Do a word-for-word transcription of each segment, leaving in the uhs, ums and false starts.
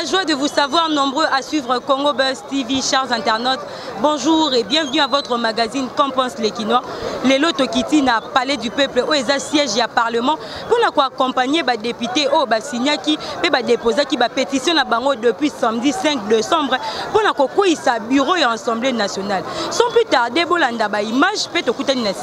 ma joie de vous savoir nombreux à suivre Congo Buzz T V, chers internautes. Bonjour et bienvenue à votre magazine Qu'en pensent les Kinois. Les lotos Kitty na Palais du Peuple, où ils siègent à Parlement pour nous accompagner les députés au Bassignaki et les déposés qui pétition à Bango depuis samedi cinq décembre pour nous accompagner sa bureau et l'Assemblée nationale. Sans plus tarder, Bolanda ba image peut écouter Nassi.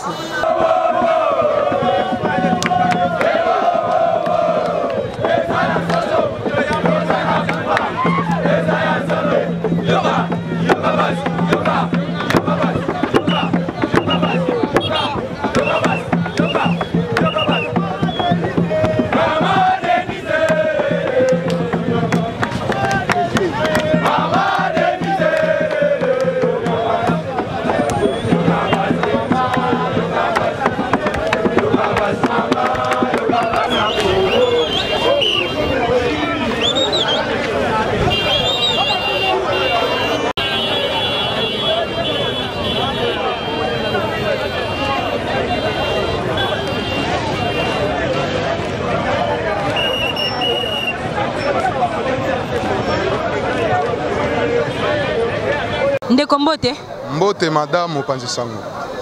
Ndeko Mbote Mbote madame Opanzi Sango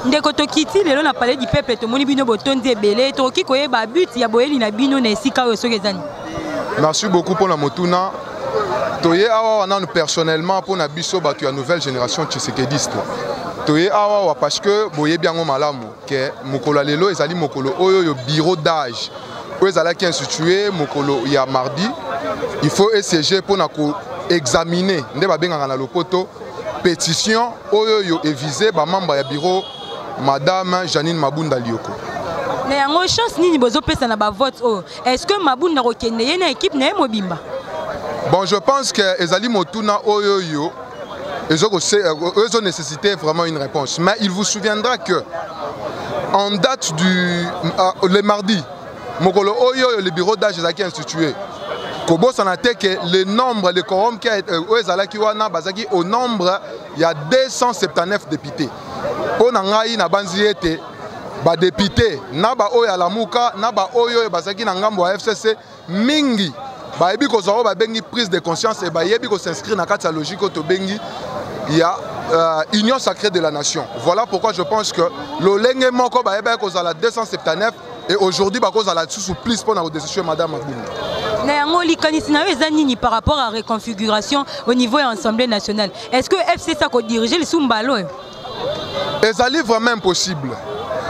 Ndeko Tokiti lelo na Palais du Peuple to moni bino botonde ebele toki koyeba but ya boyeli na bino na esika oyo sokezani. Merci beaucoup pour la motuna. Toye awa wana personnellement pour na biso batu ya nouvelle génération tshisekediste. Toye awa wa parce que boyebi yango malamu ke mokolo lelo ezali mokolo oyo yo bureau d'âge. Oyo ezalaki institué mokolo ya mardi. Il faut essayer pour na ko examiner nde ba benganga na lopoto. Pétition oyo est visée par membre du bureau Madame Jeanine Mabunda Lioko. Mais en chance ni bozo pesa na ba vote o. Est-ce que Mabunda rokene yena équipe na mobimba? Bon, je pense que ezali motuna oyo yo ezo nécessité vraiment une réponse. Mais il vous souviendra que en date du euh, le mardi, mokolo oyo le bureau d'âge ezaki institué. Kobo sanate que le nombre le quorum qui est au nombre il y a deux cent soixante-dix-neuf députés. On a eu na banziété ba député na ba oya la muka na ba oyo bazaki na ngambo ya F C C mingi ba yebi ko zo ba bengi prise de conscience et ba yebi ko s'inscrire na kata logique to bengi il y a Union Sacrée de la nation. Voilà pourquoi je pense que le lenge moko ba yebi ko za la deux cent soixante-dix-neuf et aujourd'hui ba ko za la sous plus pour na décision madame Mabunda. Par rapport à la reconfiguration au niveau de l'Assemblée nationale, est-ce que F C C a dirigé le Soumbalo? C'est vraiment impossible.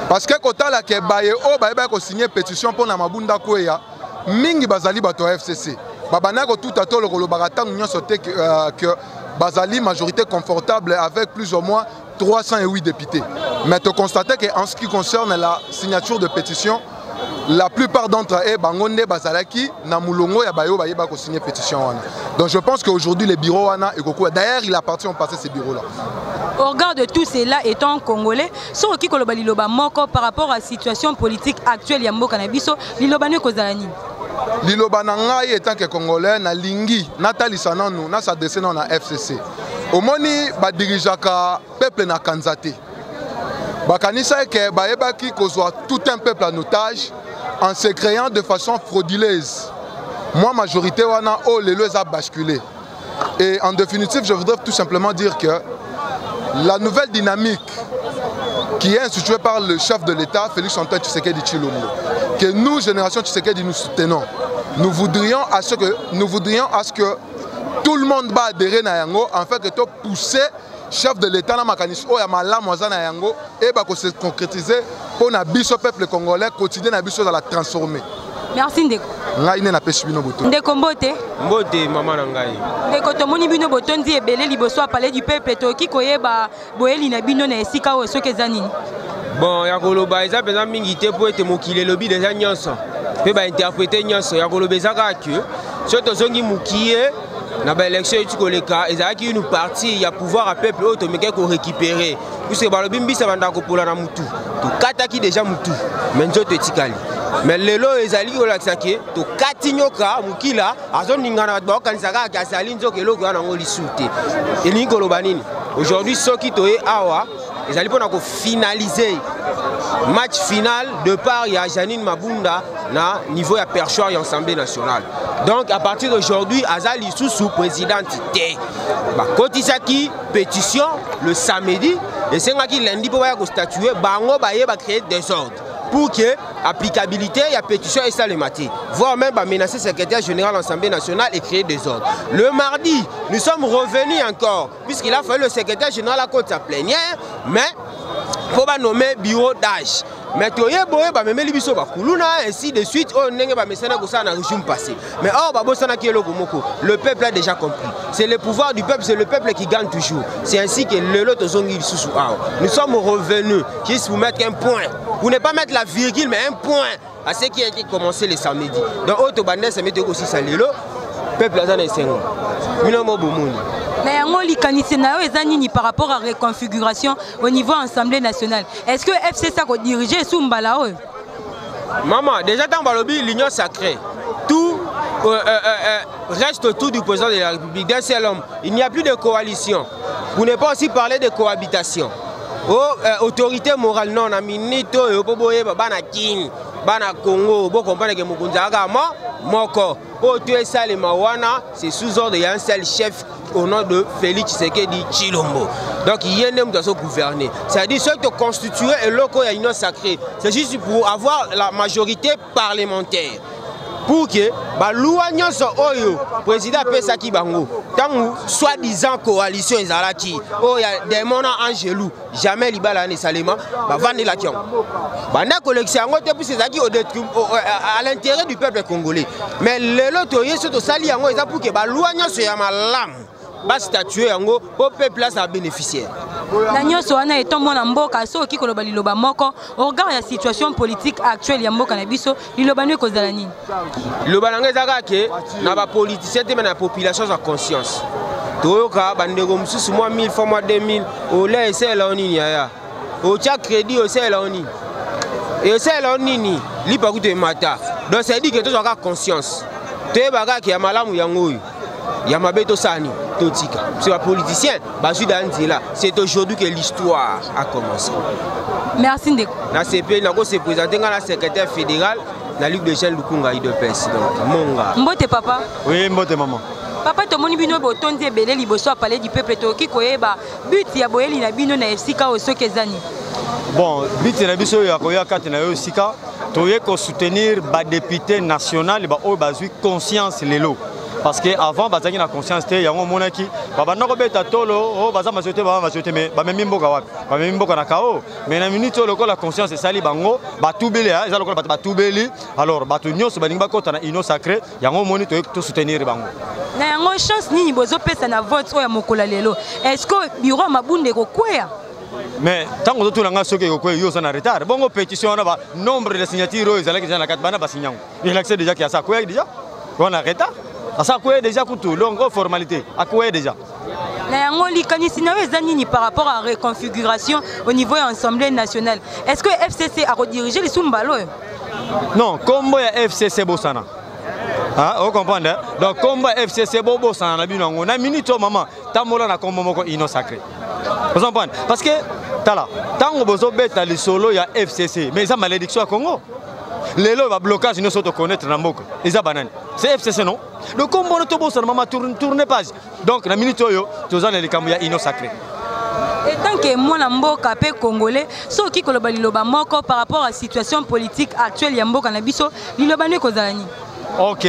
Parce que quand on a signé une pétition pour la Mabunda Koya, Mingi Bazali Bato F C C. Babanako tout à tout le Rolobaratam, nous avons que Bazali majorité confortable avec plus ou moins trois cent huit députés. Mais on constate qu'en ce qui concerne la signature de pétition, la plupart d'entre eux, Bangonde, Bazalaki, Namulongo, Yabayo, Bayeba, qui ont signé pétition. Donc je pense qu'aujourd'hui, les bureaux, d'ailleurs, il appartient au passé ces bureaux-là. Au regard de tout cela, étant congolais, sur le Kikolobali Loba Moko par rapport à la situation politique actuelle, Yambo Kanabiso, Lilobane Kozalani. Lilobanangai étant que congolais, na lingi, natalisana nous, na sa descendant na F C C. Au moni, ba dirigeaka peuple na Kanzate. Bakanisa ke Bayeba qui kozoa tout un peuple en otage en se créant de façon frauduleuse. Moi, majorité, on a oh, les lois a basculé. Et en définitive, je voudrais tout simplement dire que la nouvelle dynamique qui est instituée par le chef de l'État, Félix Antoine Tshisekedi Tshilombo, que nous, génération Tshisekedi, nous soutenons, nous voudrions à ce que, nous voudrions à ce que tout le monde va adhérer à Yango, afin que toi pousser chef de l'État, et pour se concrétiser pour le peuple congolais quotidien à la transformer. Merci Ndeko. Ndeko Mbote. Mbote, maman Ngaï. Ndeko Tomoni Bino Botondi et Belé Liboso à Palais du Peuple, Toki Koyeba, Boeli Nabino Nesika ou Sokezani. Bon, Yakolo Baïza, Benam Mingité pour être mokile lobby des Agnanso. Peut interpréter Nyanso, Yakolo Bezaga, que ce Tozongi Moukié. Dans l'élection, il y a une partie, il y a pouvoir à peuple autre, mais qu'on récupérer. Puisque le bimbi, c'est Vandako pour la Moutou. Tout Kataki déjà Moutou. Mais je te ticali. Mais les lois, ils allaient au Laksake, tout Katinyoka, Moukila, à son Ningana, Kanzaka, Kassalin, Zokelo, Ganangoli Souté. Et Nicolo Banini. Aujourd'hui, ceux qui sont là, ils allaient pour finaliser. match final de part il y a Jeanine Mabunda na niveau à perchoir et Assemblée Nationale. Donc à partir d'aujourd'hui Azali sous présidente té. Bah kotisaki pétition le samedi et c'est ngaki lundi pour ya ko statuer bango ba ye ba créer des ordres pour que applicabilité il y a pétition et ça le matin. Voire même bah menacer secrétaire général de l'Assemblée nationale et créer des ordres. Le mardi, nous sommes revenus encore puisqu'il a fallu le secrétaire général à côté de sa plénière mais faut pas nommer bureau d'âge. Mais tu es beau, bah même les bisous bah ainsi de suite on n'engue bah messana que ça n'a régime passé. Mais oh bah bossana qui est le gomoko. Le peuple a déjà compris. C'est le pouvoir du peuple, c'est le peuple qui gagne toujours. C'est ainsi que le lot zongi sous. Nous sommes revenus juste pour mettre un point. Vous ne pas mettre la virgule mais un point à ce qui a été commencé le samedi. Donc autre bandé ça met aussi ça le peuple a donné cinq. Mais on les candidatures par rapport à la reconfiguration au niveau de l'Assemblée nationale. Est-ce que F C C a dirigé sous Mbalao? Maman, déjà dans Balobi, l'Union Sacrée, tout euh, euh, euh, reste autour du président de la République, d'un seul homme. Il n'y a plus de coalition. Vous n'avez pas aussi parlé de cohabitation. Oh, euh, autorité morale, non, na minito, et oboboye, bana king, bana Congo, bon comprendre que Mukunzaga, moi, mon corps. Oh, tu es sale et mawana, c'est sous ordre, il y a un seul chef au nom de Félix Tshisekedi Tshilombo. Donc il y a un homme qui doit gouverner. C'est-à-dire ceux qui ont constitué et locaux à l'Union Sacrée. C'est juste pour avoir la majorité parlementaire. Pour que bah l'ouagnon soit oyo président Pesaki Bango tant soi-disant coalition ezalaki oh ya demona Angelou jamais libala ne salema bah vande la kion banda collection ngo te puis ezaki au détriment à l'intérêt du peuple congolais mais le loto yeso to sali yango eza pour que bah l'ouagnon soit ya malamu ba statuer yango au peuple là ça bénéficiaire nanyo so ana etombo na mboka so ki koloba liloba moko au regard ya situation politique actuelle ya mboka na biso liloba ne ko zala nini liloba nanga ezaka ke na ba politiciens te mais na population sa conscience toyoka bandeko msusu moi mille fois moi deux mille au lait c'est là onini ya au tia crédit au c'est là onini et c'est là onini li pa kute mata donc c'est dit que to ka conscience te baga ke ya malamu yango ya mabeto sani totika c'est un politicien basu d'Andila c'est aujourd'hui que l'histoire a commencé. Merci Ndeko. Na C P na ko se présenter na secrétaire fédéral na Ligue de jeunes Lukunga U D P S donc monga. Mbote papa? Oui, mbote maman. Papa to moni bino botonde ebele liboso a Palais du Peuple to ki koyeba but ya boyeli na bino na F C K o sokezani. Bon, but na biso ya koya kati na yo sika to ye ko soutenir ba député national ba o bazui conscience lelo. Parce qu'avant, il y a une conscience, il y a un monde qui la conscience est sali, alors il sacré, il y a un monde qui soutenir. Est-ce que le bureau Mabunda mais tant que tout le monde a sauté au coin, ils sont en retard. Bon, pétition, nombre de signatures, ils allaient déjà la carte banane, ils accèdent déjà qu'il y a ça, quoi déjà? On a retard. Ça a déjà coutu, donc formalité. A quoi déjà? La par rapport à la reconfiguration au niveau de l'Assemblée nationale. Est-ce que F C C a redirigé les Soumbalo? Non, combo F C C Bosana. Ah, vous comprenez? Donc combo F C C Bosana, on a minute au moment. Tamola na combo moko Union Sacrée. Vous comprenez? Parce que tala, tant que vous avez les solo il y a F C C, mais ça malédiction à Congo. Les lois va blocage nous sommes connaître dans Moko. Ils a banane. C'est F C C non? Donc comme on est bon, ça maman tourne tourne page. Donc la minute yo, tous les likamia Union Sacrée. Et tant que moi n'ambo capé congolais, ceux qui koloba liloba Moko par rapport à la situation politique actuelle ya Mboka na biso, liloba ne kozalani. OK.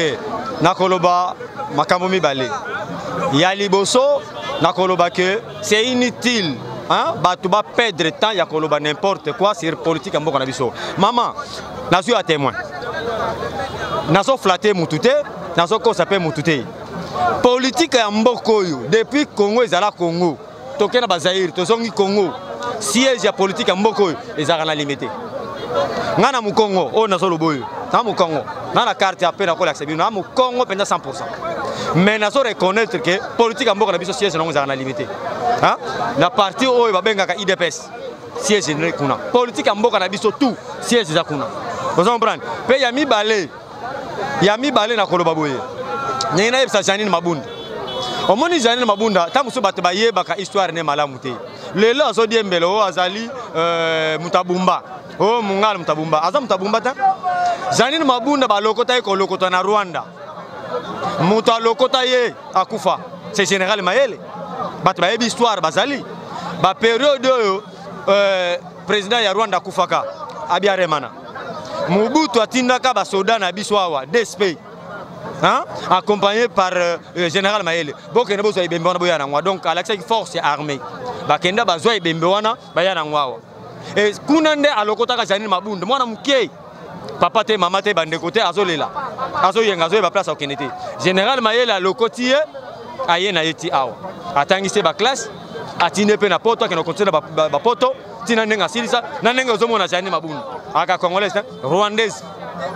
Na koloba makambo mibale. Ya liboso na koloba que c'est inutile. Hein, bah tu vas perdre le temps, il y a koloba n'importe quoi sur politique en Mboka na biso. Maman, na suis à témoin. Na so flatter moutouté, na so ko sapé moutouté. Politique en Mbokoyo depuis Congo ezala Congo. Toké na bazaïr, tozongi Congo. Siège ya politique en Mbokoyo ezala na limité. Ngana mu Congo, on na so loboyo. Na mu Congo, na la carte ya pena ko la sabino, na mu Congo penda cent pour cent. Mais na so reconnaître que politique en Mboka na biso siège non ezala na limité. Hein? Na parti oyo ba benga ka U D P S. Siège ne kuna. Politique en Mboka na biso tout siège za kuna. Vous comprenez? Pe ya mi balé. Ya mi balé na koloba boye. Nyina yebsa Jeanine Mabunda. Omoni Jeanine Mabunda, tamuso bato bayebaka histoire ne malamu te. lelo azodiembela o azali mutabumba o mungala mutabumba aza mutabumba ta Jeanine Mabunda balokota ye kolokota na Rwanda mutu alokota ye akufa c'est général Mayele bato ba histoire bazali ba période oyo président ya Rwanda akufaka abiaremana Mobutu atindaka ba soda na biso awa D S P hein accompagné par euh, général Mayele bokene bozo ibembe wana boya na ngwa donc alaxaki force armée bakenda bazo ibembe wana baya na ngwa et kuna nde alokota ka Jeanine Mabunda mwana mke papa te mama te bande côté azolela azoyenga zo ba place okenete général Mayele alokotie aye na yeti awa atangise ba classe atine pe na poto akeno continue ba, ba, ba poto tina nenga silisa na nenga ozomona Jeanine Mabunda aka congolaise rwandaise.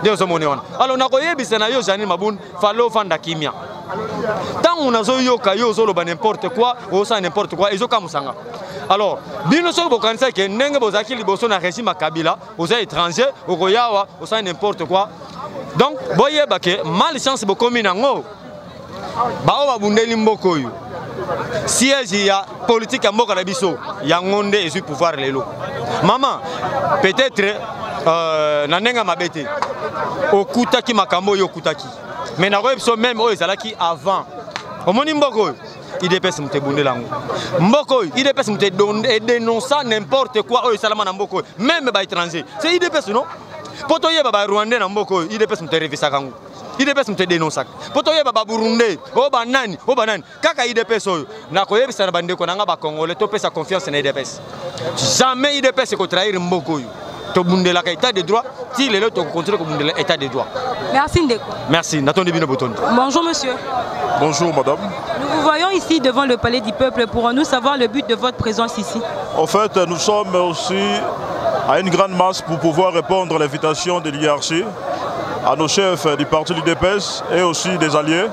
Alors on a connu des scénarios Jeanine Mabunda, fallo fanda kimia. Tant on a zoyo kayo zolo ba n'importe quoi, on sait n'importe quoi, ils ont kamusanga. Alors, bien sûr, vous pensez que n'engue bozaki liboso na régime à Kabila, aux étrangers, aux Goyawa, on sait n'importe quoi. Donc, voyez bah que malchance bokomi nango, ba oba bundeli mbokoyo. Siège il y a politique à Mboka na biso, yangonde ezu pouvoir lelo. Maman, peut-être. Euh, nanenga mabete okutaki makambo yo okutaki mais na roebso même oyo ezalaki avant omoni mboko U D P S mutebundela ngo mboko U D P S mutedonde dénonce n'importe quoi oyo salama na mboko même ba étranger c'est U D P S non poto yeba ba Rwandais na mboko U D P S muterevisa kango U D P S mutedénonce poto yeba ba Burundi o banani o banani kaka U D P S oyo na koyebisa na bandeko nanga ba Congolais to pesa confiance na U D P S jamais U D P S ko trahir mboko yo to bundela ka état de droit ti lelo to continuer ko bundela état de droit. Merci Ndeko. Merci, n'attendez bien Boton. Bonjour monsieur. Bonjour madame. Nous vous voyons ici devant le Palais du Peuple. Pourrons-nous savoir le but de votre présence ici? En fait, nous sommes aussi à une grande masse pour pouvoir répondre à l'invitation de l'I R C, à nos chefs du parti du D P S et aussi des alliés,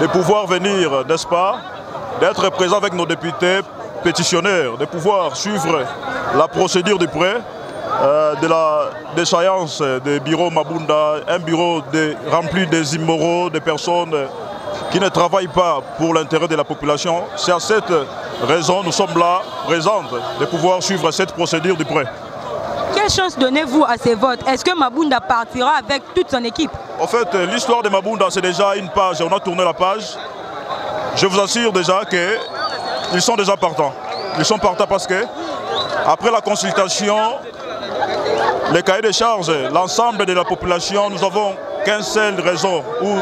de pouvoir venir, n'est-ce pas, d'être présents avec nos députés pétitionnaires, de pouvoir suivre la procédure de prêt. Euh, de la déchéance des bureaux Mabunda, un bureau de, rempli des immoraux, des personnes qui ne travaillent pas pour l'intérêt de la population. C'est à cette raison que nous sommes là, présentes, de pouvoir suivre cette procédure de près. Quelle chance donnez-vous à ces votes? Est-ce que Mabunda partira avec toute son équipe? En fait, l'histoire de Mabunda, c'est déjà une page, on a tourné la page. Je vous assure déjà qu'ils sont déjà partants. Ils sont partants parce que, après la consultation, les cahiers de charges, l'ensemble de la population, nous avons qu'une seule raison ou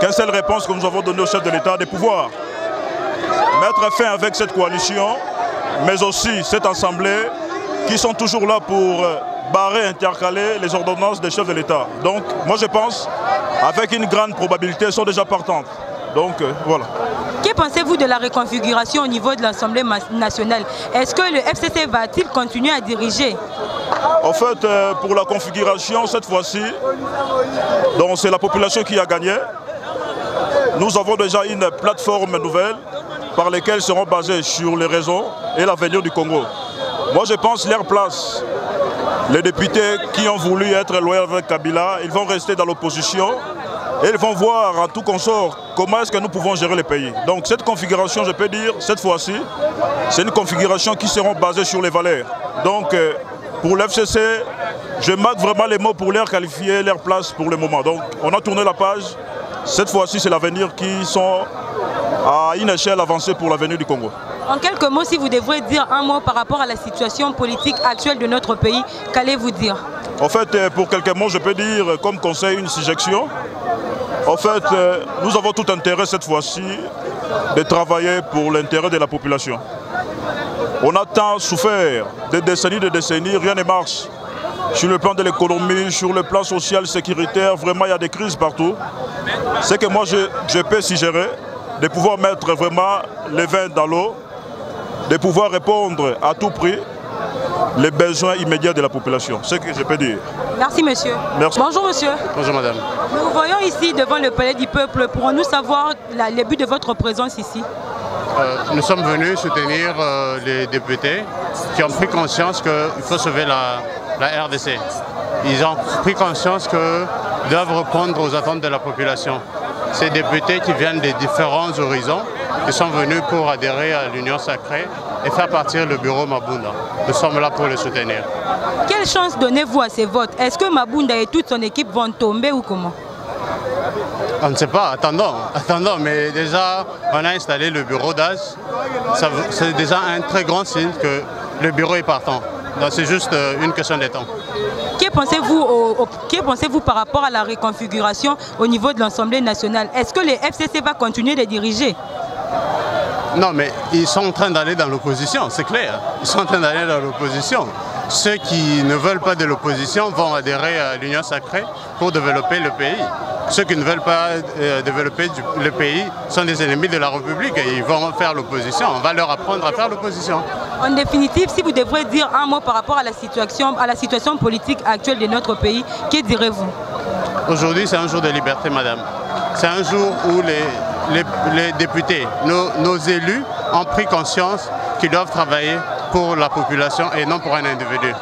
qu'une seule réponse que nous avons donnée au chef de l'État, de pouvoir mettre fin avec cette coalition, mais aussi cette assemblée qui sont toujours là pour barrer, intercaler les ordonnances des chefs de l'État. Donc moi je pense, avec une grande probabilité, elles sont déjà partantes. Donc euh, voilà. Que pensez-vous de la reconfiguration au niveau de l'Assemblée nationale? Est-ce que le F C C va-t-il continuer à diriger? En fait, euh, pour la configuration, cette fois-ci, c'est la population qui a gagné. Nous avons déjà une plateforme nouvelle par laquelle seront basées sur les raisons et l'avenir du Congo. Moi, je pense leur place. Les députés qui ont voulu être loyaux avec Kabila, ils vont rester dans l'opposition. Et ils vont voir à tout consort comment est-ce que nous pouvons gérer le pays. Donc cette configuration, je peux dire, cette fois-ci, c'est une configuration qui sera basée sur les valeurs. Donc pour l'F C C, je marque vraiment les mots pour leur qualifier, leur place pour le moment. Donc on a tourné la page, cette fois-ci c'est l'avenir qui sont à une échelle avancée pour l'avenir du Congo. En quelques mots, si vous devrez dire un mot par rapport à la situation politique actuelle de notre pays, qu'allez-vous dire? En fait, pour quelques mots, je peux dire comme conseil une suggestion. En fait, nous avons tout intérêt cette fois-ci de travailler pour l'intérêt de la population. On a tant souffert des décennies de décennies, rien ne marche. Sur le plan de l'économie, sur le plan social, sécuritaire, vraiment il y a des crises partout. C'est que moi je, je peux suggérer de pouvoir mettre vraiment les vins dans l'eau, de pouvoir répondre à tout prix les besoins immédiats de la population. C'est ce que je peux dire. Merci monsieur. Merci. Bonjour monsieur. Bonjour madame. Nous vous voyons ici devant le Palais du Peuple. Pourrons-nous savoir la, les buts de votre présence ici? euh, Nous sommes venus soutenir euh, les députés qui ont pris conscience qu'il faut sauver la, la R D C. Ils ont pris conscience qu'ils doivent répondre aux attentes de la population. ces députés qui viennent des différents horizons, qui sont venus pour adhérer à l'Union Sacrée et faire partir le bureau Mabunda. Nous sommes là pour le soutenir. Quelle chance donnez-vous à ces votes? Est-ce que Mabunda et toute son équipe vont tomber ou comment? On ne sait pas, attendons, attendons, mais déjà on a installé le bureau d'A S. C'est déjà un très grand signe que le bureau est partant. C'est juste une question de temps. Que pensez-vous pensez par rapport à la reconfiguration au niveau de l'Assemblée nationale? Est-ce que les F C C va continuer de diriger? Non, mais ils sont en train d'aller dans l'opposition, c'est clair. Ils sont en train d'aller dans l'opposition. Ceux qui ne veulent pas de l'opposition vont adhérer à l'Union Sacrée pour développer le pays. Ceux qui ne veulent pas euh, développer du, le pays sont des ennemis de la République et ils vont faire l'opposition. On va leur apprendre à faire l'opposition. En définitive, si vous devrez dire un mot par rapport à la situation, à la situation politique actuelle de notre pays, que direz-vous? Aujourd'hui, c'est un jour de liberté, madame. C'est un jour où les, les, les députés, nos, nos élus, ont pris conscience qu'ils doivent travailler pour la population et non pour un individu.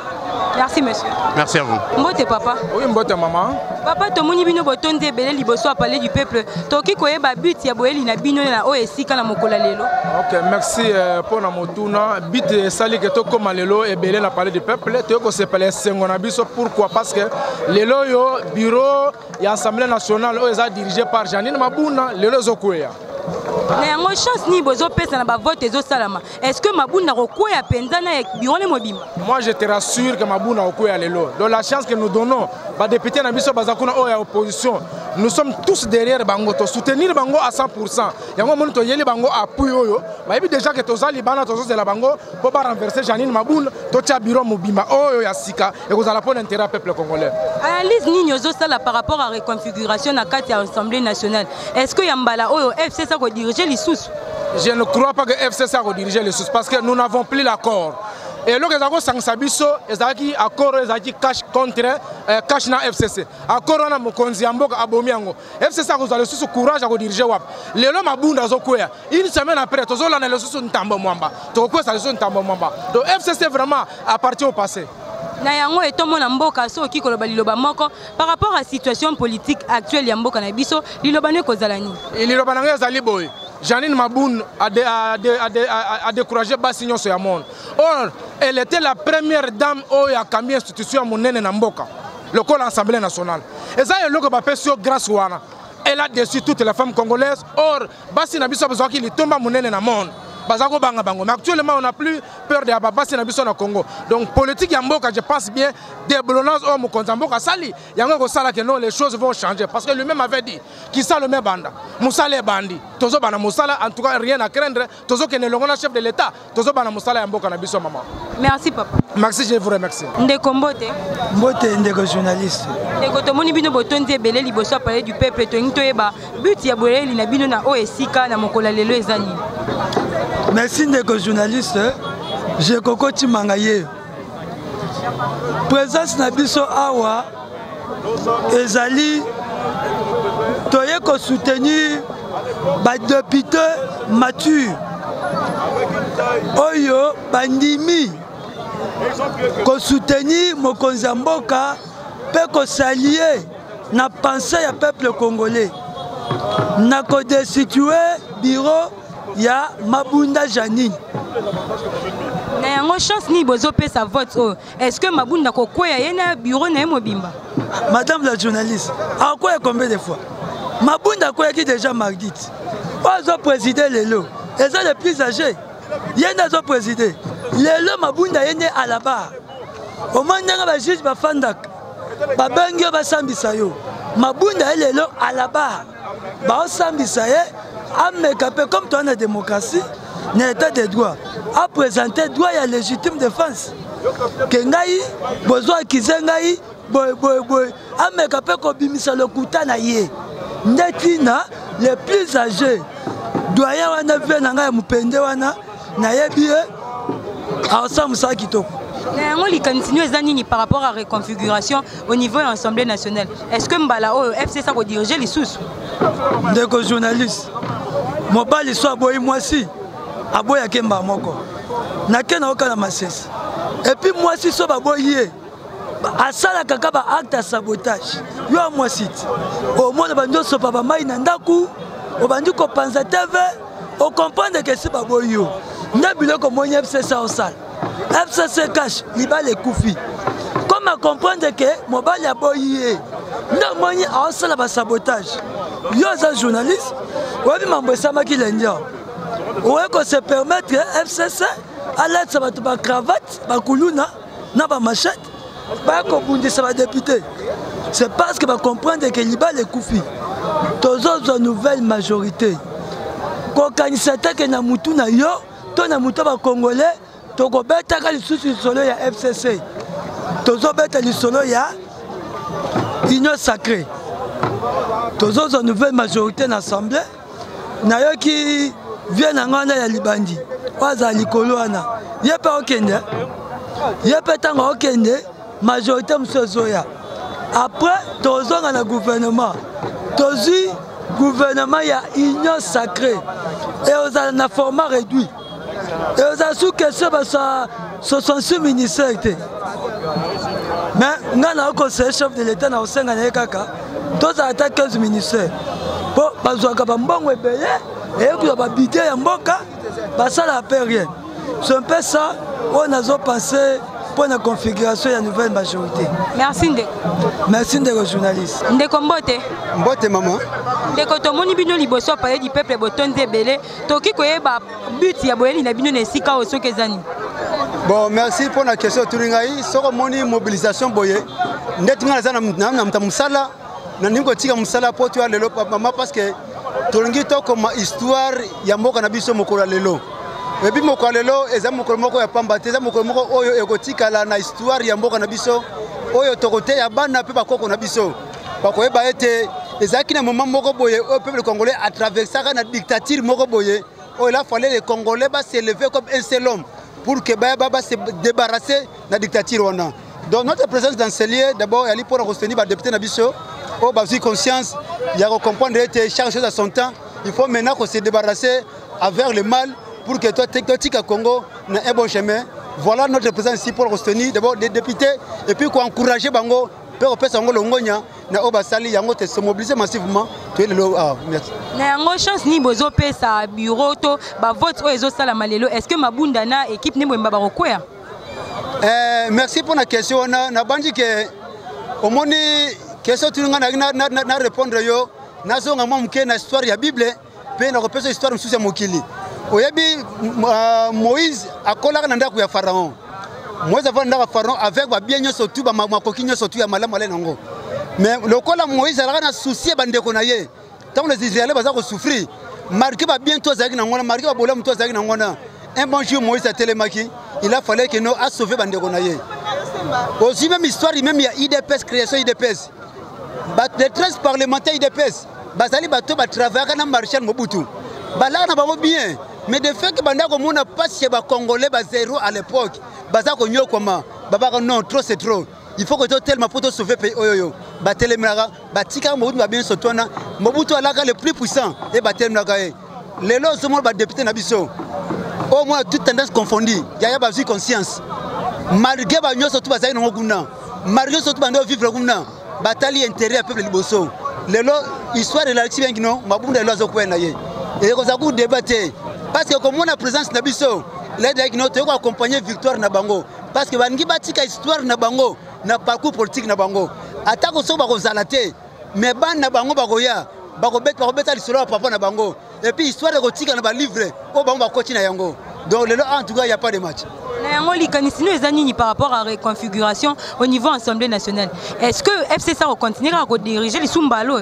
Merci monsieur. Merci à vous. Mbote papa. Oui, mbote maman. Papa, tu moni bino botonde belé liboso à Palais du Peuple. Toki koye ba but ya boeli na bino na oesika na mokola lelo. OK, merci pour na motuna. But esali ke to koma lelo e belé na Palais du Peuple. Te ko se Palais Sengo na biso pourquoi? Parce que lelo yo bureau ya Assemblée nationale o eza dirigé par Jeanine Mabunda lelo zokoya. Mais en chance ni bozo pesa na ba vote zo salama. Est-ce que Mabunda rokoya pendana ya bureau le mobima? Moi je te rassure que Mabunda rokoya lelo. Donc la chance que nous donnons ba député na biso bazakuna o ya opposition. Nous sommes tous derrière bango to soutenir bango à cent pour cent. Yango moni to yeli bango appui oyo. Ba yebi déjà que tozali bana tozo zela bango po ba renverser Jeanine Mabunda to tia bureau mobima oyo ya sika et kozala pona intérêt peuple congolais. Analyse nini zo sala par rapport à reconfiguration na kati ya Assemblée nationale. Est-ce que yambala oyo F C ça ko diriger les sous? Je ne crois pas que F C C a redirigé les sous parce que nous n'avons plus l'accord. Et lorsque nous avons sanctionné, nous avons accord, nous avons cash contre cash na F C C. Accord on a mon consiambo abomiango. F C C a reçu le sous courage à rediriger wap. Les lois Mabunda zokoya. Une semaine après, tous on a le sous ntambo mwamba. Tous quoi ça le sous ntambo mwamba. Donc F C C vraiment appartient au passé. Nayango et Tomo Namboka so qui koloba liloba moko par rapport à la situation politique actuelle yamboka na biso liloba ne kozalani et liloba na ngezali boy Jeanine Mabunda a, dé, a, dé, a, dé, a découragé Bassignon sur le monde. Or, elle était la première dame qui a cambié l'institution monnaie Namboka, le col l'Assemblée nationale. Et ça, elle a fait sur grâce à elle. Elle a déçu toutes les femmes congolaises. Or, Bassignon a besoin qu'il tombe monnaie dans le monde. Mais actuellement, on n'a plus peur de Ababa, c'est dans le Congo. Donc, politique, je pense bien, déboulonnage, homme, Konzamboka, Sali, il y a un Sala que non, les choses vont changer. Parce que lui-même avait dit, qui ça le même banda, Moussala est bandit. Tozo Bana Moussala, en tout cas, rien à craindre. Tozo qui est le chef de l'État, Tozo Bana Moussala, Yamboka, Nabiso, maman. Merci, papa. Merci, je vous remercie. Ndeko Mbote. Mbote, Ndeko journaliste. Ndeko Tomoni Bino Botonde, Belé, Liboso, Palais du Peuple, Tonitoeba, But Yaboué, Linabino, na Oesika, na Mokola, Lelo, Ezani. Merci Ndeko journaliste, je koko timangaye. Présence na biso awa ezali toye ko soutenir ba député mature. Oyo bandimi ko soutenir mokonzi ya mboka pe ko s'allier na pensée ya peuple congolais. Na ko destituer bureau il y a Mabunda Jeanine. Il y a une chance de sa vote. Est-ce que Mabunda a un bureau na mobimba? Madame la journaliste, à quoi combien de fois Mabunda est déjà mardi. Pas au président Lelo. Et ça les plus âgés. Il y a un président. Lelo Mabunda est né à la barre. Au moment où la juge va fandak, va banger va sambisayo. Mabunda est Lelo à la barre. Ba sambisaye. Comme toi, la démocratie, l'état des droits a présenté droit à légitime défense. Kengaï, Bozoa Kizengaï, Boy Boy Boy, Amekapé Kobimisa le Koutanaye, Netina, les plus âgés, Doyen Wana Venanga Mupendewana, Nayebie, Aossa Moussa Kitoko. Il continue Zanini par rapport à la reconfiguration au niveau de l'Assemblée nationale. Est-ce que Mbalao F C ça va diriger les sous? Ndeko journaliste, mon bal est soit boy moi si, aboya kemba moko, na kena oka na masese. Et puis moi si soit boyé, asala kaka ba acte de sabotage. Yo moi site. Au moins bando so papa mai na ndaku, obandi ko panza T V, o comprendre que c'est baboyo. Na biloko moyen F C C au sale. F C C cash, liba les koufi. Comment comprendre que mobali aboyé. Na moyen asala ba sabotage. Yo za journaliste, wa bi mambo sama ki lendia. Ouais, qu'on se permettre F C C à l'aide ça va te cravate, ba kuluna, na ba machette, ba kobunde ça va député. C'est parce que va comprendre que liba les koufi. Tous autres nouvelle majorité. Ko kanisata ke na mutu na yo, to na mutu ba congolais, to ko beta ka lisusu solo ya F C C. Tous autres beta lisolo ya Union Sacrée. Tous autres nouvelle majorité na assemblée, na yo ki viens à Ngana ya Libandi. Waza Likoloana. Y'a pas okende. Y'a pas tant okende. Majorité monsieur Zoya. Après, tozon à la gouvernement. Tozi gouvernement ya Union Sacrée. Et on a un format réduit. Et on a sous question ça soixante-six ministères. Mais Ngana conseil chef de l'État na osenga na kaka. Toza attaque quinze ministères. Pour bazouaka bambongwe beye. Et puis on va habiter en Boka, ça la paix rien. C'est un peu ça, on a passé pour la configuration de la nouvelle majorité. Merci Ndeko. Merci Ndeko journaliste. Ndeko Mbote. Mbote maman. Ndeko tomoni bino liboso Palais du Peuple botonde belé. Toki koyeba but ya boyeli na bino nesika osokezani. Bon, merci pour la question Turingai. Soko moni mobilisation boye. Ndetinga za na mta musala na ningo tika musala pour toi lelo maman parce que Tolongito comme histoire ya mboka na biso mokolo lelo. Et puis mokolo lelo eza mokolo moko ya pambate, eza mokolo moko oyo ekotika la na histoire ya mboka na biso oyo tokote ya bana pe bakoko na biso. Bakoyeba ete ezaki na moment moko boye o peuple congolais a traversé na dictature moko boye oyo la fallait les congolais ba s'élever comme un seul homme pour que ba ba se débarrasser na dictature wana. Donc notre présence dans ce lieu d'abord elle est pour retenir ba député na biso. Au bas de conscience, il y a comprendre que chaque chose à son temps. Il faut maintenant qu'on se débarrasser avec le mal pour que toi, tu à Congo, n'ait un bon chemin. Voilà notre présence ici pour retenir d'abord des députés et puis qu'on encourage Bango, pour que Bango le Ngonya, na Obasali, Yango se mobiliser massivement. Tu es le ah merci. Na Yango chance ni bozo pesa bureau to ba vote o ezo sala malelo. Est-ce que Mabunda na équipe ni mwemba barokwea? Euh merci pour la question. Na na bandi que au monde question tu na répondre yo nazonga mwa mke na histoire ya Bible pe na kopesa histoire msusi ya mokili oyebi Moïse akola na ndako ya Pharaon Moïse avant ndako ya Pharaon avec ba bienyo sotu ba makokinyo sotu ya malamu ale nango mais lokola Moïse alaka na soucier bandeko na ye tant les Israéliens baza ko souffrir marqué ba bientôt zaki na ngona marqué ba bolamu to zaki na ngona un bon jour Moïse a télémaki il a fallu que nous a sauver bandeko na ye aussi même histoire même ya U D P S création U D P S les treize parlementaires U D P S, basali bato ba travailler na Marshal Mobutu. Bala na bango bien, mais de fait que banda ko mona pas chez ba congolais ba zéro à l'époque, baza ko nyo koma, baba non trop c'est trop. Il faut que to tellement pour te sauver pays oyoyo. Ba telemra ba tika Mobutu ba bien sotona, Mobutu alaka le plus puissant et ba telemra kae. Les lots monde ba député na biso. Au moins toute tendance confondue, yaya ba vie conscience. Malgré ba nyo sotu bazai na nguna. Malgré sotu banda vivre nguna. Bataille intérieure peuple liboso lelo histoire de l'Alexis Bengino Mabunda Lioko kwena ye et ko zaku débattre parce que comme on a présence na biso l'aide avec notre ko accompagner victoire na bango parce que bangi batika histoire na bango na parcours politique na bango atako so ba ko zalaté mais ban na bango ba koya ba ko bet ba ko beta lisolo papa na bango et puis histoire ko tika na ba livre ko bango ba kotina yango donc lelo en tout cas il y a pas de match. Par rapport à la reconfiguration au niveau de l'Assemblée nationale. Est-ce que F C C continuera à diriger les Soumbalo?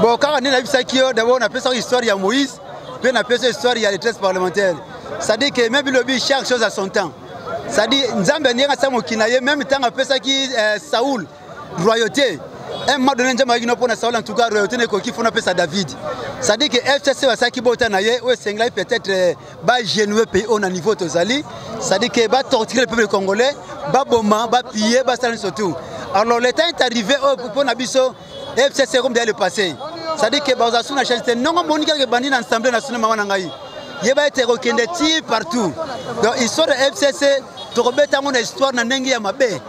Bon, quand on a d'abord on a fait ça l'histoire de Moïse, puis on a fait ça l'histoire des treize parlementaires. Ça dit que même le but, chaque chose à son temps. Ça dit, nous avons bien à même temps on a fait ça qui Saoul, royauté. Un moment donné, nous avons pour Saoul, en tout cas, royauté, on a fait ça David. Ça dit que F C C va s'acquitter, ou Senglai peut-être va génouer pays au niveau de Tozali. Ça dit que va torturer le peuple congolais, va bomber, va piller, va s'aller surtout. Alors l'État est arrivé pour Nabiso, F C C comme d'ailleurs le passé. Ça dit que Bazasou n'a changé, non, on monique les bandits dans l'Assemblée nationale, maman Nangaï. Il va être reconnaître partout. Donc l'histoire de F C C, tu rebelles ta mon histoire, n'a n'engi à ma baie.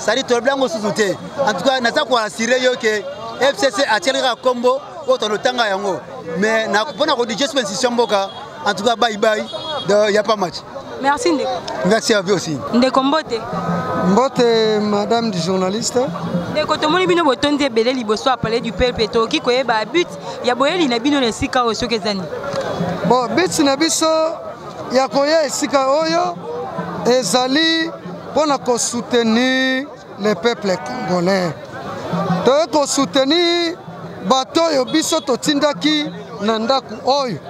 Sali Toblango Souzouté. En tout cas, nous avons assuré que F C C a tiré à Combo, autant le Tanga Yango. Mais nous avons dit que nous avons en tout cas, bye bye, il n'y a pas match. Merci Ndeko. Merci à vous aussi. Ndeko Mbote. Mbote, madame du journaliste. Ndeko, tout le monde est venu à Palais du Peuple et Toki, qui est un but, il y a un but qui est un but qui est un bon, but qui est un but qui est un but qui est un but pour soutenir le peuple congolais. Pour soutenir le bateau, il y a un qui est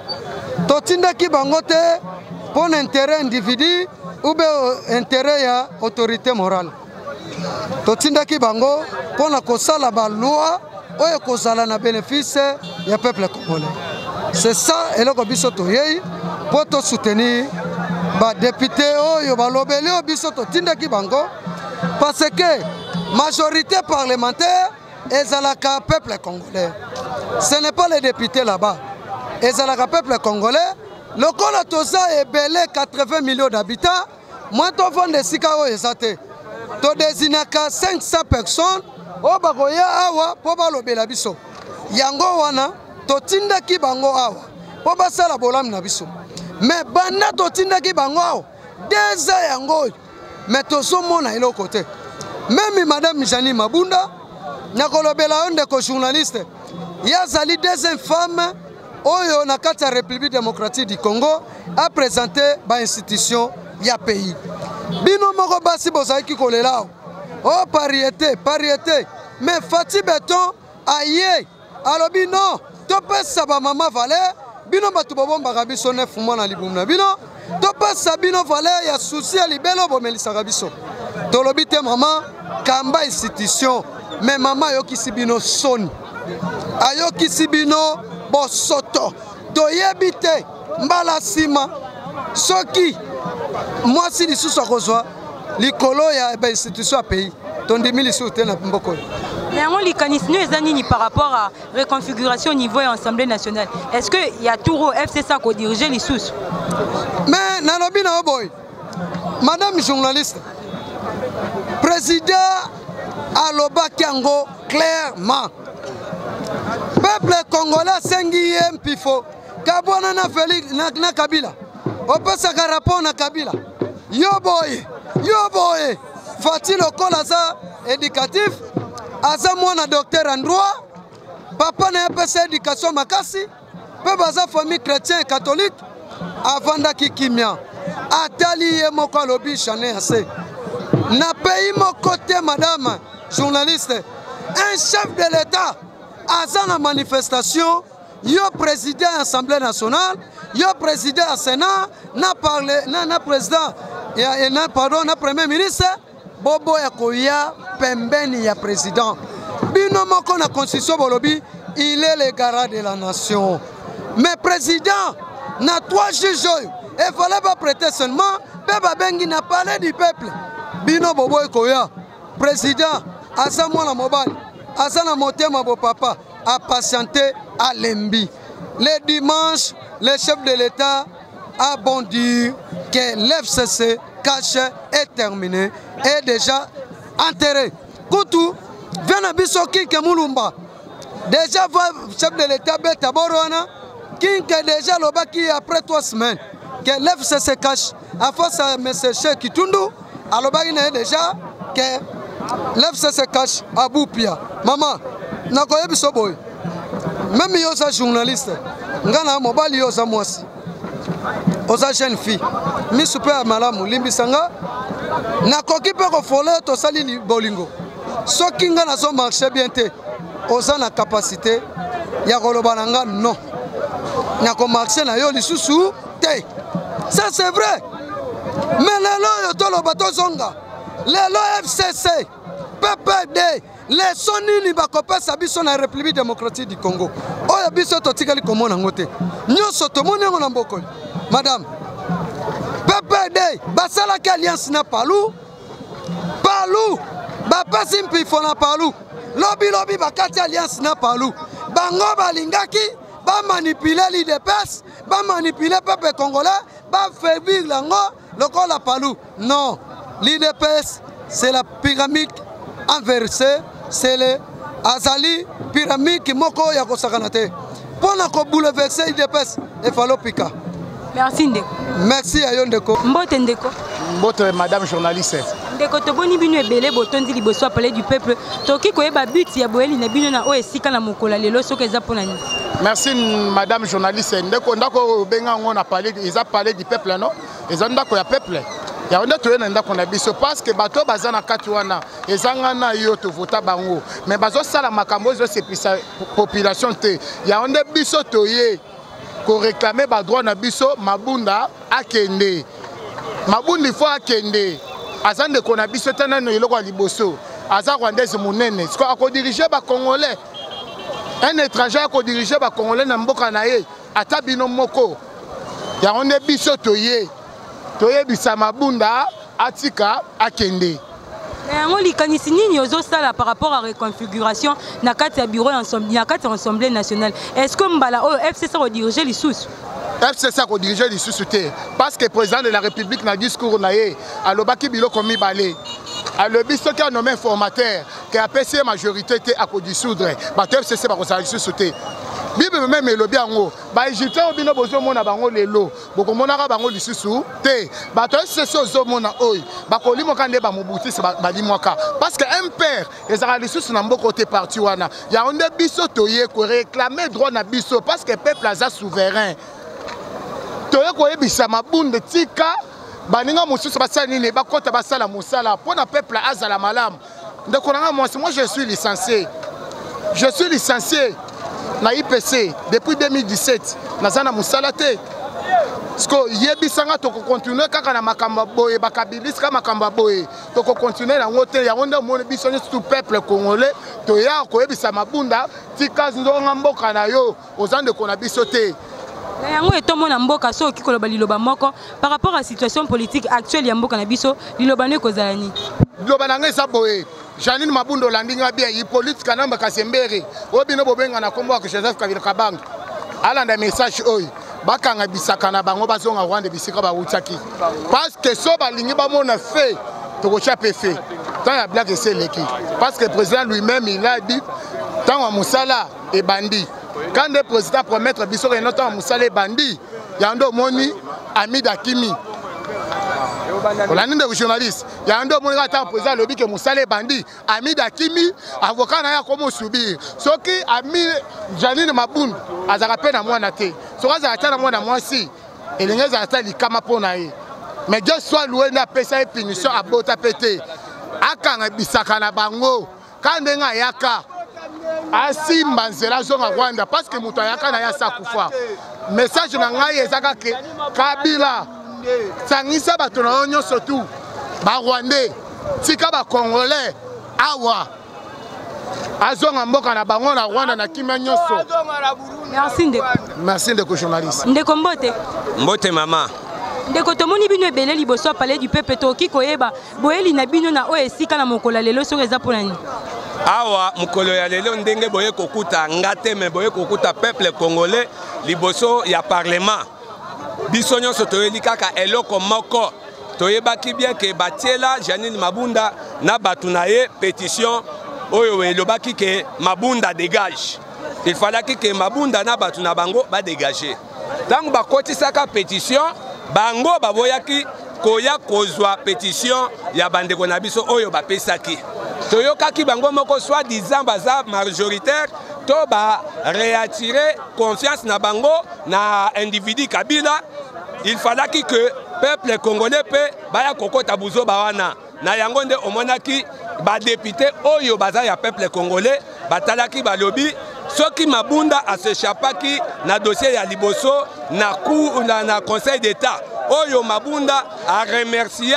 Totindaki bangote pour un intérêt individu ou un intérêt à l'autorité morale. Totindaki bango pour la cause la loi ou la cause la bénéfice du peuple congolais. C'est ça et le biso toyei pour te soutenir ba député ou ba lobeli ou biso totindaki bango parce que majorité parlementaire est à la peuple congolais. Ce n'est pas les députés là-bas. Et c'est le peuple congolais. Le Tosa est belé quatre-vingts millions d'habitants. Moi, je vends des Sikao et Zate. Tu désignes cinq cents personnes au Bagoya Awa pour le Belabiso. Yango Wana, Totindaki Bango Awa. Pour la Bolam Nabiso. Mais Banda Totindaki Bango Awa. Déjà Yango. Mais Toso Mona est l'autre côté. Même Madame Jeanine Mabunda, Nakolo Belaon de journaliste. Yazali des infâmes. Oyo na kati ya République démocratique du Congo a présenté ba institution ya pays. Bino moko basi bozaiki kolela. Oh parité, parité. Mais Fati Beton aye alobi non, to pesa ba mama valer, bino batu bomba kabiso neuf mois na libumna. Bino to pesa bino valer ya souci ya libelo bomelisa kabiso. To lobi te mama kamba institution, mais mama yo kisibino soni. Ayo kisibino Bosoto, Toyebite, Mbalasima, Soki, moi si les sous-sois, les colonia et institutions à pays, ton demi-mille soutien à Mboko. Mais on les canisse nous par rapport à la reconfiguration au niveau de l'Assemblée nationale. Est-ce qu'il y a toujours F C C qui dirige les sous? Mais Nanobina Oboy, madame journaliste, président Aloba Kiango clairement. Peuple congolais sengi mpifo kabona na Félix na, na Kabila opesa rapport na Kabila yo boy yo boy Fati Lokola za éducatif aza mwana docteur en droit papa na pesa éducation makasi pe baza famille chrétienne catholique avanda kikimia atalié moko lobi chané assez na pays mokote madame journaliste un chef de l'état Azan la manifestation, yo président de l'Assemblée nationale, yo président du Sénat, na parle, na na président et na pardon na premier ministre, Bobo Yakoya Pembeni ya président. Binomo ko na constitution bolobi, il est le garant de la nation. Mais président, na trois juges, il fallait pas prêter seulement, Beba Bengi na parlé du peuple. Bino Bobo Yakoya, président, Azan mwana mobali. Azana Motema bo papa a patienté à Lembi. Le dimanche, le chef de l'État a bondi que l'F C C caché est terminé et déjà enterré. Koutou, Venabiso Kinke Moulumba. Déjà, le chef de l'État Beta Borona, Kinke déjà l'obaki après trois semaines que l'F C C cache à face à M. Cheikh Kitundu, l'obaki n'est déjà que. L'F C C cache à Boupia. Maman, na koye biso boy. Même yosa journaliste, ngana mobali yosa mwasi. Osa jeune fille, mi super malamu limbisanga. Na koki pe ko folé to sali ni bolingo. Soki ngana zo marché bien té. Osa na capacité ya koloba nanga non. Na ko marché na yo lisusu té. Ça c'est vrai. Mais lelo yo to lo bato zonga. Lelo F C C P P D, les Sonini Bakopes Abison à la République démocratique du Congo. Oya biso totikali komona ngote. Nyoso tomoni ngo na mboko. Madame, P P D, basala ka alliance na palu. Palu, bapasi mpifo na palu. Lobby lobby bakati alliance na palu. Bango balingaki, ba manipuler l'U D P S, ba manipuler peuple congolais, ba faiblir lango lokola palu. Non, l'U D P S c'est la pyramide inversée, c'est le Azali pyramide qui moko ya kosakanate. Pour nous bouleverser, il dépasse et fallo pika. Merci Ndeko. Merci à Yondeko. Mbote Ndeko. Mbote madame journaliste. Ndeko toboni bino ebele botondi liboso a Palais du Peuple. Toki koyeba buti ya boeli na bino na oesika na mokola lelo soki eza pona nini. Merci madame journaliste. Ndeko ndako benga ngona Palais eza Palais du Peuple non? Eza ndako ya peuple. Ya onda to yena ndako na biso parce que bato bazana katwana ezanga na yo to vota bango. Mais bazo sala makambo zo sepisa population te. Ya onda biso to ye pour réclamer ba droit na biso Mabunda akende Mabunda faut akende azande ko na biso tanano eloko liboso aza rwandaise munene siko akodiriger ba congolais un étranger akodiriger ba congolais na mboka na ye atabino moko ya onde biso toye toye bisa Mabunda atika akende. Mais par rapport à la reconfiguration na kati ya bureau na kati ya Assemblée nationale. Est-ce que mbala o F C C va diriger les sous? F C C va diriger les sous parce que le président de la République na discours na ye alobaki biloko mibale. Alobi soki a nommé formateur qui a payé majorité té a ko dissoudre. Ba F C C va ko sous té. Bible même elobi ango ba Egyptien obino bozo mona bango lelo. Boko mona ka bango lisusu té. Ba F C C ozo mona oy. Ba ko limo kande ba mobuti se ba limoka parce que un père ezara lisusu na mboko té parti wana. Ya onde biso toye ko réclamer droit na biso parce que peuple aza souverain. Toye ko ebisa Mabunda tika baninga mususu basali ne bakota basala musala pona peuple azala malam. Ndekonanga moi moi je suis licencié. Je suis licencié. Na I P C depuis deux mille dix-sept nazana musalate sko yebisanga to ko continuer kaka na makamba boye bakabiliska makamba boye to ko continuer na ngote ya wonda mone biso ni tout peuple congolais to ya ko yebisa Mabunda tika ndonga mboka na yo ozande ko na biso te na yango etomo na mboka so kikoloba liloba moko par rapport à situation politique actuelle ya mboka na biso liloba ne ko zalani liloba na ngesa boye. Jeanine Mabunda Landinga bien Hippolyte Kanamba Kasembere obino bobenga na kombo que Joseph Kabila Kabang alanda message oy bakanga bisaka na bango bazonga rwanda bisika ba utaki parce que so balingi ba mona fait to ko chape fait tant ya blague c'est l'équipe parce que le président lui-même il a dit tant wa musala et bandi quand le président promettre biso que notre musala et bandi yando moni ami dakimi. On a des journalistes. Il y a un homme qui a président le but que Moussale Bandi, ami d'Akimi, avocat n'a comment subir. Ce qui ami Jeanine Mabunda, a rappelé à moi naté. Ce qui a atteint à moi moi aussi. Et les gens ont atteint les Kamaponaï. Mais Dieu soit loué n'a pas sa punition à Bota pété. Akanga Bissakana Bango, Kandenga Yaka, Asi Manzela Zona Rwanda, parce que Moutayaka n'a pas sa koufa. Message n'a pas Kabila. Sangisa batona onyo sotu ba Rwandais tika ba Congolais awa azonga mboka na bango na Rwanda na kimya nyoso. Merci ndeko. Merci ndeko journaliste. Ndeko mbote. Mbote mama. Ndeko tomoni bino ebele liboso Palais du Peuple toki koyeba boyeli na bino na oesika na mokola lelo so eza pona ni. Awa mukolo ya lelo ndenge boye kokuta ngate me boye kokuta peuple congolais liboso ya parlement. Bisogno sotoyeli kaka eloko moko toyebaki bien ke batiela Jeanine Mabunda na batunaye pétition oyo elobaki ke Mabunda dégage. Il fallait que Mabunda na batuna bango ba dégager. Tango bakotisaka pétition bango baboyaki koya kozwa pétition ya bandeko na biso oyo bapesaki. Toyokaki bango moko soit disant baza majoritaire to ba réattirer confiance na bango na individu Kabila. Il fallait que peuple congolais pe baya kokota buzo bawana na yango nde omonaki ba député oyo baza ya peuple congolais batalaki ba lobby soki Mabunda a se chapaki na dossier ya liboso na cour na, na conseil d'état oyo Mabunda a remercier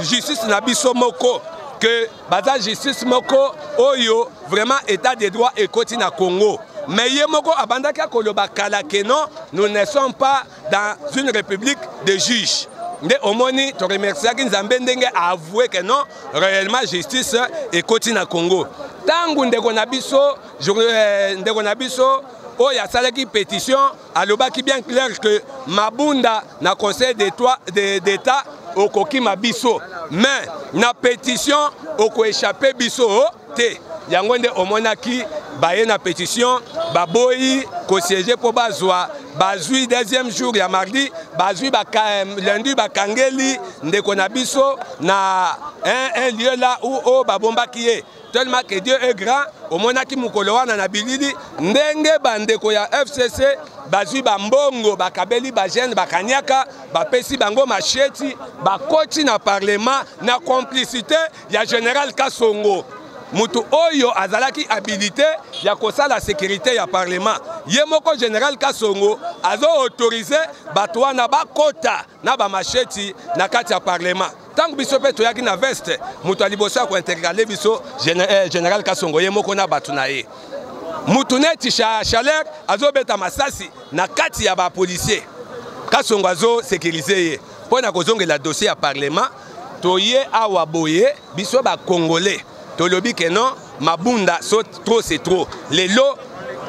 justice na biso moko que baza justice moko oyo vraiment état de droit et côté na Congo. Mais Yemoko Abandaka Koloba Kalakeno, nous ne sommes pas dans une république de juges. Mais Omoni, te remercie à avouer que non, réellement justice et côté na Congo. Tant que nous avons oh, il y a ça qui pétition, à l'oba qui bien clair que Mabunda, dans le conseil d'état, okoki mabiso mais na pétition oko échapper biso te yango nde omonaki baye na pétition baboyi ko siéger po bazwa bazui deuxième jour ya mardi bazui baka lundi bakangeli ndeko na biso na un un lieu là où o babombaki ye tellement que Dieu est grand omonaki mukolo wana na bilili ndenge bandeko ya F C C bazui bambongo bakabeli bajene bakanyaka bapesi bango macheti bakoti na parlement na complicité ya Général Kasongo Mutu oyo azalaki habilité ya kosala sécurité ya parlement ye moko Général Kasongo azo autoriser bato wana bakota na ba macheti na kati ya parlement tant biso pe toyaki na veste mutu alibosa ko intégrale biso Général Kasongo ye moko na bato na ye Mutu neti chaleur azo beta masasi na kati ya ba policier Kasongo azo sécuriser ye pona kozongela dossier ya parlement toye awa boye biso ba congolais Tolobi que non, Mabunda, trop c'est trop. Les lots,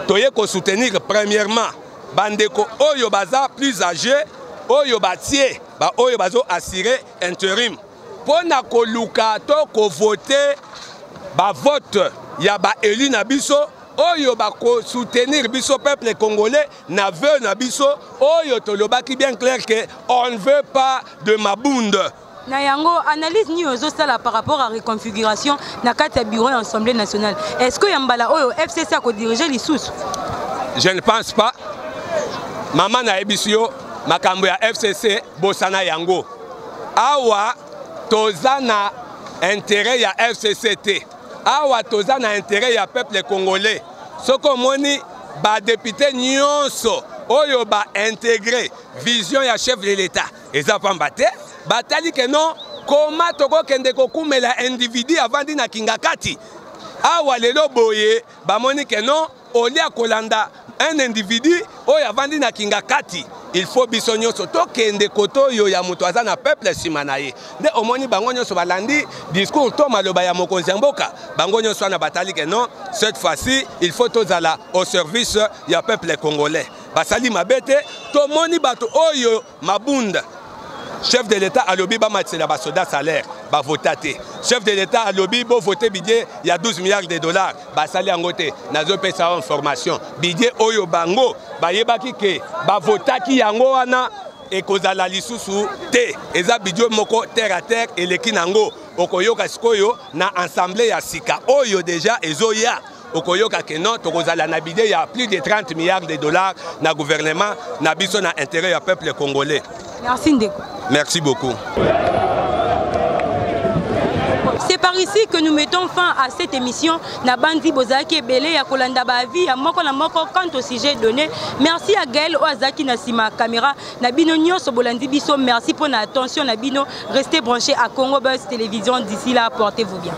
toye ko soutenir premièrement. Bandeko oyo baza plus âgé, oyo batie, ba oyo bazo assuré intérim. Pona ko luka to ko voter, ba vote ya ba élu na biso, oyo ba ko soutenir biso peuple congolais na veu na biso, oyo toloba ki bien clair que on ne veut pas de Mabunda. Nayango, analyse ni ozo sala par rapport à la reconfiguration na kata bureau à l'Assemblée nationale. Est-ce que Yambala Oyo F C C a co-dirigé les sous? Je ne pense pas. Maman na ebisio makambo ya F C C bosana yango. Awa tozana intérêt ya F C C T. Awa tozana intérêt ya peuple congolais. Soko moni ba député nyonso oyo ba intégrer vision ya chef de l'État. Eza pambate batali que non comment toko kende kokumela individu avant dina kingakati awa lelo boye bamoni que non olia kolanda un individu oyo avant dina kingakati il faut bisonyo so tokende koto yo ya mutu azana peuple simanaye de omoni bango nyoso balandi discours to maloba ya mokonzi mboka bango nyoso na batali que non cette fois-ci il faut tozala au service ya peuple congolais basali mabete to moni bato oyo Mabunda chef de l'État a lobby ba matela ba soda salaire ba votate chef de l'État a lobby bo voter budget il y a douze milliards de dollars ba salaire ngote nazo pesa en formation budget oyo bango ba yebaki ke ba votaki yango wana et kozala lisusu te eza budget moko terre à terre et leki nango okoyoka sikoyo na assemblée ya sika oyo déjà ezoya okoyoka ke non tokozala na budget ya plus de trente milliards de dollars na gouvernement na biso na intérêt ya peuple congolais. Merci Ndeko. Merci beaucoup. C'est par ici que nous mettons fin à cette émission. Nabandi Bozaki Belé à Kolanda Bavi à Moko na Moko quant au sujet donné. Merci à Gaël Oazaki Nassima Kamera. Nabino Nyoso Bolandi Bisso. Merci pour notre attention Nabino. Restez branchés à Congo Buzz Télévision. D'ici là, portez-vous bien.